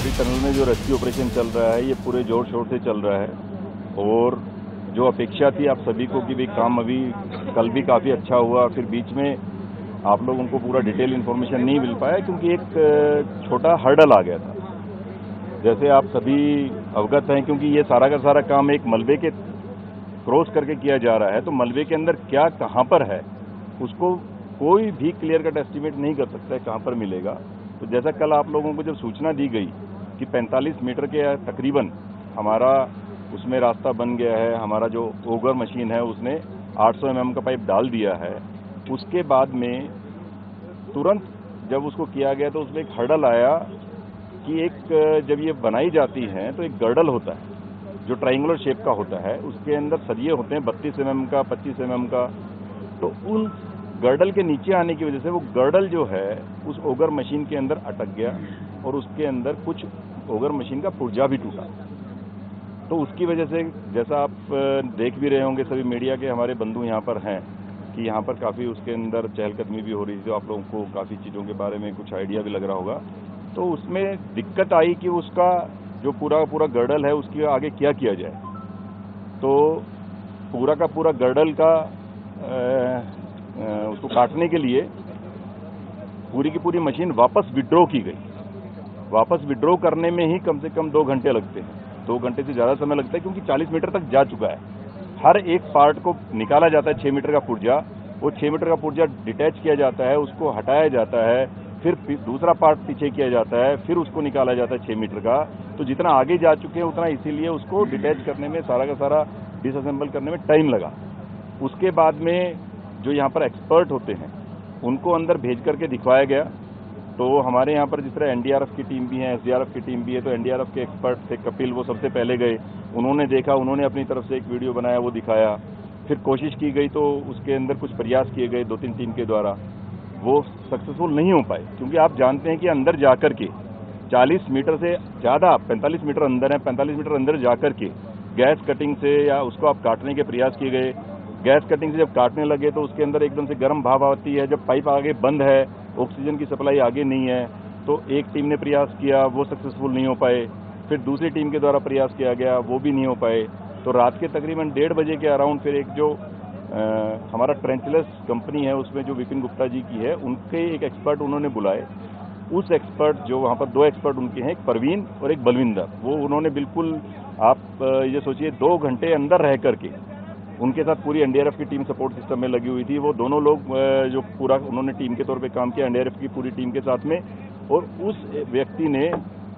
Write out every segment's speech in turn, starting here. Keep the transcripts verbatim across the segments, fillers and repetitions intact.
नदी टनल में जो रेस्क्यू ऑपरेशन चल रहा है ये पूरे जोर शोर से चल रहा है और जो अपेक्षा थी आप सभी को कि भाई काम अभी कल भी काफ़ी अच्छा हुआ, फिर बीच में आप लोगों को पूरा डिटेल इन्फॉर्मेशन नहीं मिल पाया क्योंकि एक छोटा हर्डल आ गया था। जैसे आप सभी अवगत हैं क्योंकि ये सारा का सारा काम एक मलबे के क्रॉस करके किया जा रहा है, तो मलबे के अंदर क्या कहाँ पर है उसको कोई भी क्लियर कट एस्टिमेट नहीं कर सकता है कहाँ पर मिलेगा। तो जैसा कल आप लोगों को जब सूचना दी गई कि पैंतालीस मीटर के तकरीबन हमारा उसमें रास्ता बन गया है, हमारा जो ओगर मशीन है उसने आठ सौ एम एम का पाइप डाल दिया है, उसके बाद में तुरंत जब उसको किया गया तो उसमें एक हर्डल आया कि एक जब ये बनाई जाती हैं तो एक गर्डल होता है जो ट्राइंगुलर शेप का होता है, उसके अंदर सरिये होते हैं बत्तीस एम एम का, पच्चीस एम एम का। तो उन गर्डल के नीचे आने की वजह से वो गर्डल जो है उस ओगर मशीन के अंदर अटक गया और उसके अंदर कुछ ओगर मशीन का पुर्जा भी टूटा। तो उसकी वजह से जैसा आप देख भी रहे होंगे सभी मीडिया के हमारे बंधु यहाँ पर हैं कि यहाँ पर काफ़ी उसके अंदर चहलकदमी भी हो रही है, जो आप लोगों को काफ़ी चीज़ों के बारे में कुछ आइडिया भी लग रहा होगा। तो उसमें दिक्कत आई कि उसका जो पूरा पूरा गर्डल है उसके आगे क्या किया जाए। तो पूरा का पूरा गर्डल का ए, उसको काटने के लिए पूरी की पूरी मशीन वापस विड्रॉ की गई। वापस विड्रॉ करने में ही कम से कम दो घंटे लगते हैं, दो घंटे से ज़्यादा समय लगता है क्योंकि चालीस मीटर तक जा चुका है। हर एक पार्ट को निकाला जाता है, छः मीटर का पुर्जा, वो छः मीटर का पुर्जा डिटैच किया जाता है, उसको हटाया जाता है, फिर दूसरा पार्ट पीछे किया जाता है, फिर उसको निकाला जाता है छः मीटर का। तो जितना आगे जा चुके हैं उतना इसीलिए उसको डिटैच करने में सारा का सारा डिसअसेंबल करने में टाइम लगा। उसके बाद में जो यहाँ पर एक्सपर्ट होते हैं उनको अंदर भेज करके दिखवाया गया। तो हमारे यहाँ पर जिस तरह एन डी आर एफ की टीम भी है, एस डी आर एफ की टीम भी है, तो एन डी आर एफ के एक्सपर्ट थे कपिल, वो सबसे पहले गए, उन्होंने देखा, उन्होंने अपनी तरफ से एक वीडियो बनाया, वो दिखाया। फिर कोशिश की गई तो उसके अंदर कुछ प्रयास किए गए दो तीन टीम के द्वारा, वो सक्सेसफुल नहीं हो पाए क्योंकि आप जानते हैं कि अंदर जा कर के चालीस मीटर से ज़्यादा, पैंतालीस मीटर अंदर है, पैंतालीस मीटर अंदर जा कर के गैस कटिंग से या उसको आप काटने के प्रयास किए गए। गैस कटिंग से जब काटने लगे तो उसके अंदर एकदम से गर्म भाप आती है, जब पाइप आगे बंद है, ऑक्सीजन की सप्लाई आगे नहीं है, तो एक टीम ने प्रयास किया, वो सक्सेसफुल नहीं हो पाए। फिर दूसरी टीम के द्वारा प्रयास किया गया, वो भी नहीं हो पाए। तो रात के तकरीबन डेढ़ बजे के अराउंड फिर एक जो आ, हमारा ट्रेंचलेस कंपनी है उसमें जो विपिन गुप्ता जी की है, उनके एक एक्सपर्ट उन्होंने बुलाए। उस एक्सपर्ट जो वहाँ पर दो एक्सपर्ट उनके हैं, एक प्रवीण और एक बलविंदर, वो उन्होंने बिल्कुल आप ये सोचिए दो घंटे अंदर रह करके, उनके साथ पूरी एन डी आर एफ की टीम सपोर्ट सिस्टम में लगी हुई थी, वो दोनों लोग जो पूरा उन्होंने टीम के तौर पे काम किया एन डी आर एफ की पूरी टीम के साथ में। और उस व्यक्ति ने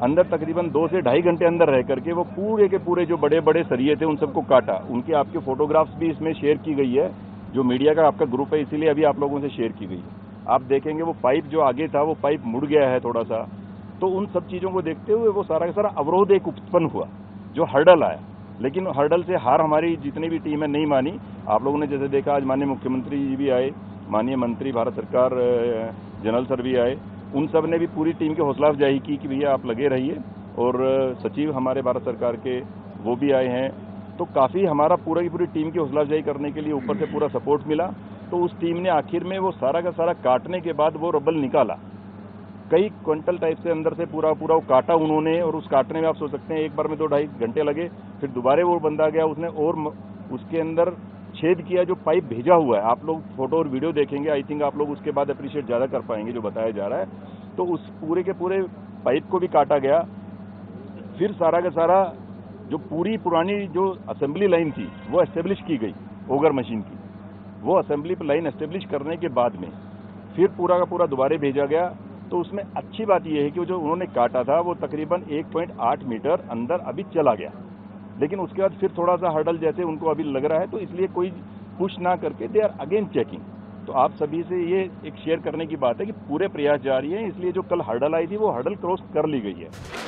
अंदर तकरीबन दो से ढाई घंटे अंदर रह करके वो पूरे के पूरे जो बड़े बड़े सरिये थे उन सबको काटा। उनके आपके फोटोग्राफ्स भी इसमें शेयर की गई है, जो मीडिया का आपका ग्रुप है इसीलिए अभी आप लोगों से शेयर की गई। आप देखेंगे वो पाइप जो आगे था वो पाइप मुड़ गया है थोड़ा सा। तो उन सब चीज़ों को देखते हुए वो सारा का सारा अवरोध एक उत्पन्न हुआ, जो हर्डल आया। लेकिन हर्डल से हार हमारी जितनी भी टीम है नहीं मानी। आप लोगों ने जैसे देखा आज माननीय मुख्यमंत्री जी भी आए, माननीय मंत्री भारत सरकार जनरल सर भी आए, उन सब ने भी पूरी टीम की हौसला अफजाई की कि भैया आप लगे रहिए। और सचिव हमारे भारत सरकार के वो भी आए हैं, तो काफ़ी हमारा पूरा की पूरी टीम की हौसला अफजाई करने के लिए ऊपर से पूरा सपोर्ट मिला। तो उस टीम ने आखिर में वो सारा का सारा काटने के बाद वो रबल निकाला, कई क्विंटल टाइप से अंदर से पूरा पूरा वो काटा उन्होंने। और उस काटने में आप सोच सकते हैं एक बार में दो ढाई घंटे लगे। फिर दोबारा वो बंदा गया, उसने और उसके अंदर छेद किया, जो पाइप भेजा हुआ है। आप लोग फोटो और वीडियो देखेंगे, आई थिंक आप लोग उसके बाद अप्रिशिएट ज़्यादा कर पाएंगे जो बताया जा रहा है। तो उस पूरे के पूरे पाइप को भी काटा गया। फिर सारा का सारा जो पूरी पुरानी जो असेंबली लाइन थी वो एस्टेब्लिश की गई ओगर मशीन की। वो असेंबली लाइन एस्टेब्लिश करने के बाद में फिर पूरा का पूरा दोबारा भेजा गया। तो उसमें अच्छी बात यह है कि जो उन्होंने काटा था वो तकरीबन एक पॉइंट आठ मीटर अंदर अभी चला गया। लेकिन उसके बाद फिर थोड़ा सा हर्डल जैसे उनको अभी लग रहा है, तो इसलिए कोई पुश ना करके दे आर अगेन चेकिंग। तो आप सभी से ये एक शेयर करने की बात है कि पूरे प्रयास जारी है, इसलिए जो कल हर्डल आई थी वो हर्डल क्रॉस कर ली गई है।